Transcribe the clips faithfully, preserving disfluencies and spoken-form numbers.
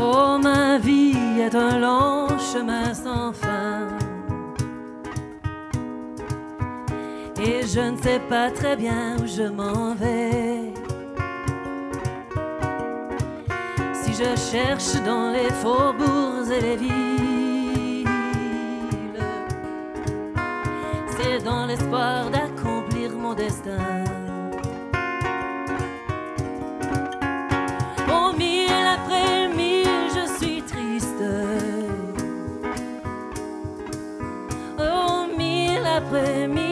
Oh, ma vie est un long chemin sans fin, et je ne sais pas très bien où je m'en vais. Si je cherche dans les faubourgs et les villes, c'est dans l'espoir d'accomplir mon destin. Au mille après mille, je suis triste. Au mille après mille,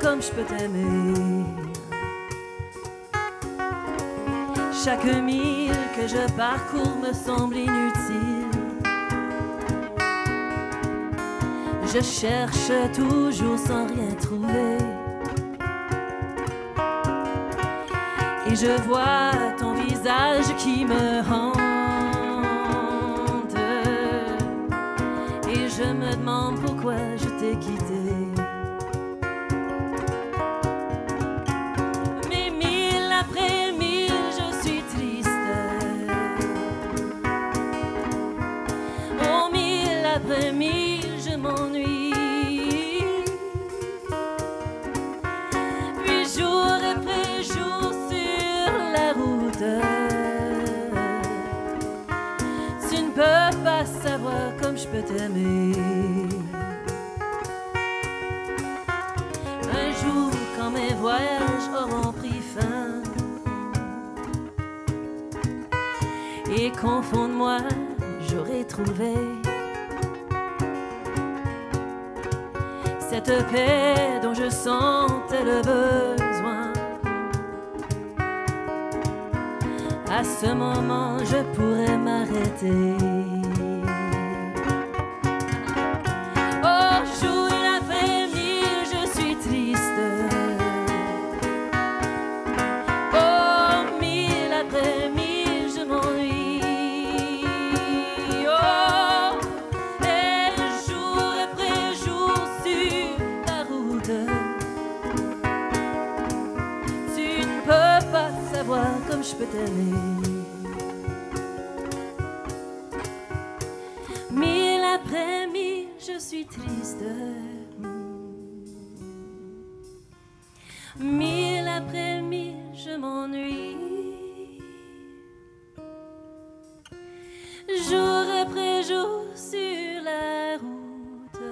comme je peux t'aimer. Chaque mille que je parcours me semble inutile. Je cherche toujours sans rien trouver, et je vois ton visage qui me hante, et je me demande pourquoi je t'ai quitté. Après mille, je m'ennuie. Puis jour après jour sur la route, tu ne peux pas savoir comme je peux t'aimer. Un jour, quand mes voyages auront pris fin, et qu'au fond de moi, j'aurai trouvé cette paix dont je sentais le besoin. À ce moment, je pourrais m'arrêter. Oh, jour après mille, je suis triste. Oh, mille après mille, je m'ennuie. Oh, et jour après jour sur comme je peux t'aimer. Mille après mille, je suis triste. Mille après mille, je m'ennuie. Jour après jour sur la route,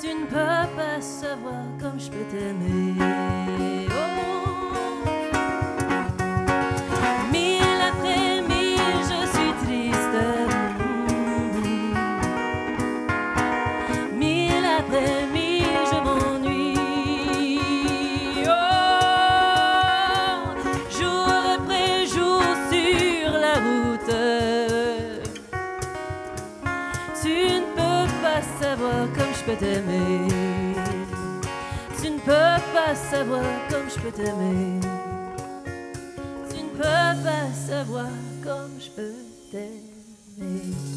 tu ne peux pas savoir comme je peux t'aimer. Comme je peux t'aimer, tu ne peux pas savoir comme je peux t'aimer, tu ne peux pas savoir comme je peux t'aimer.